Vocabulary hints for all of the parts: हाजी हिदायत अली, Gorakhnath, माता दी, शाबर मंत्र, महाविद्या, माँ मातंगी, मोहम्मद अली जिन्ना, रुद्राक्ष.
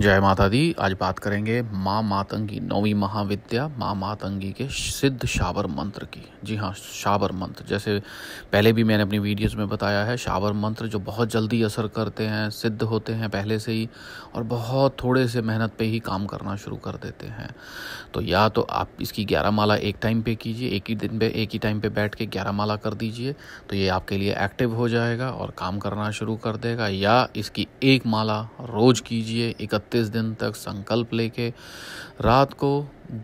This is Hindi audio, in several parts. जय माता दी। आज बात करेंगे माँ मातंगी नौवीं महाविद्या माँ मातंगी के सिद्ध शाबर मंत्र की। जी हाँ, शाबर मंत्र, जैसे पहले भी मैंने अपनी वीडियोस में बताया है, शाबर मंत्र जो बहुत जल्दी असर करते हैं, सिद्ध होते हैं पहले से ही और बहुत थोड़े से मेहनत पे ही काम करना शुरू कर देते हैं। तो या तो आप इसकी 11 माला एक टाइम पर कीजिए, एक ही दिन पर एक ही टाइम पर बैठ के 11 माला कर दीजिए, तो ये आपके लिए एक्टिव हो जाएगा और काम करना शुरू कर देगा। या इसकी एक माला रोज़ कीजिए 31 दिन तक संकल्प लेके। रात को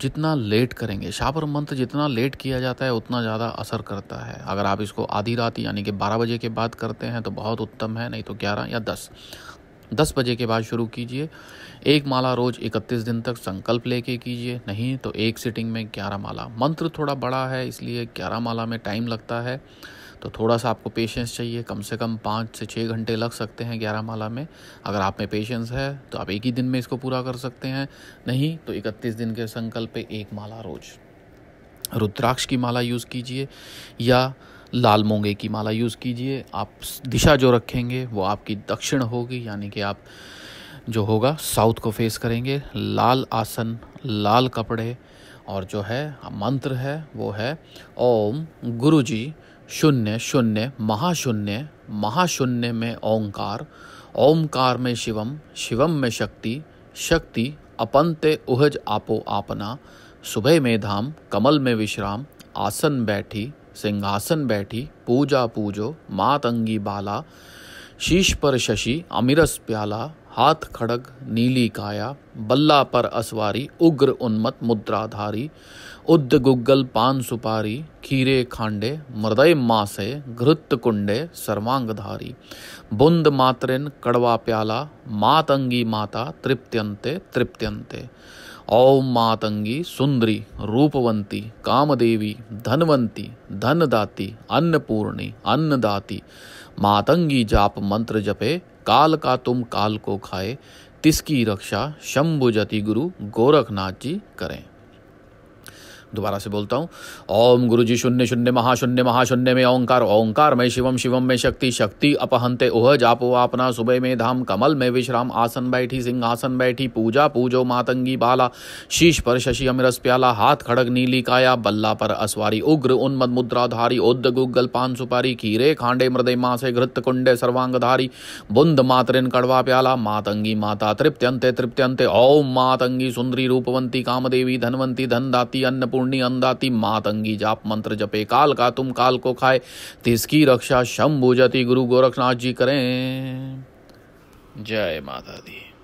जितना लेट करेंगे, शाबर मंत्र जितना लेट किया जाता है उतना ज़्यादा असर करता है। अगर आप इसको आधी रात यानी कि 12 बजे के बाद करते हैं तो बहुत उत्तम है, नहीं तो 11 या 10 बजे के बाद शुरू कीजिए। एक माला रोज़ 31 दिन तक संकल्प लेके कीजिए, नहीं तो एक सिटिंग में 11 माला। मंत्र थोड़ा बड़ा है इसलिए 11 माला में टाइम लगता है, तो थोड़ा सा आपको पेशेंस चाहिए। कम से कम 5 से 6 घंटे लग सकते हैं 11 माला में। अगर आप में पेशेंस है तो आप एक ही दिन में इसको पूरा कर सकते हैं, नहीं तो 31 दिन के संकल्प पे एक माला रोज। रुद्राक्ष की माला यूज़ कीजिए या लाल मूंगे की माला यूज़ कीजिए। आप दिशा जो रखेंगे वो आपकी दक्षिण होगी, यानी कि आप जो होगा साउथ को फेस करेंगे। लाल आसन, लाल कपड़े, और जो है मंत्र है वो है ओम गुरुजी शून्य शून्य महाशून्य, महाशून्य में ओंकार, ओंकार में शिवम, शिवम में शक्ति, शक्ति अपंते उहज आपो आपना, सुबह में धाम, कमल में विश्राम, आसन बैठी, सिंहासन बैठी, पूजा पूजो, मातंगी बाला, शीश पर शशि, अमीरस प्याला, हाथ खड़ग, नीली काया, बल्ला पर असवारी, उग्र उन्मत मुद्राधारी, उद्द गुग्गल पान सुपारी, खीरे खांडे, मृदय मासे, घृत कुंडे सर्वांगधारी, बुंद मात्रेन कड़वा प्याला, मातंगी माता तृप्त्यंते तृप्त्यंते, ओम मातंगी सुंदरी, रूपवंती, कामदेवी, धनवंती, धनदाती, अन्नपूर्णी, अन्नदाती, मातंगी जाप मंत्र जपे, काल का तुम काल को खाए, तिसकी रक्षा शंभुजति गुरु गोरखनाथ जी करें। दोबारा से बोलता हूँ, ओम गुरुजी शून्य शून्य महाशून्य, महाशून्य में ओंकार, ओंकार में शिवम, शिवम में शक्ति, शक्ति अपहंते ओह जापो आपना, सुबह में धाम, कमल में विश्राम, आसन बैठी, सिंहासन बैठी, पूजा पूजो, मातंगी बाला, शीश पर शशि, अमरस प्याला, हाथ खड़ग, नीली काया, बल्ला पर असवारी, उग्र उन्मद मुद्राधारी, उद्द गुग्गल पान सुपारी, खीरे खांडे मृदय मासे, घृत कुंडे सर्वांगधारी, बुंद मातृन कड़वा प्याला, मातंगी माता तृप्त्यंते तृप्त्यंते, ओम मातंगी सुंदरी, रूपवंती, कामदेवी, धनवंती, धनदाती, अन्नपूर्ण अंदाती, मातंगी जाप मंत्र जपे, काल का तुम काल को खाए, तिसकी रक्षा शंभुजति गुरु गोरखनाथ जी करें। जय माता दी।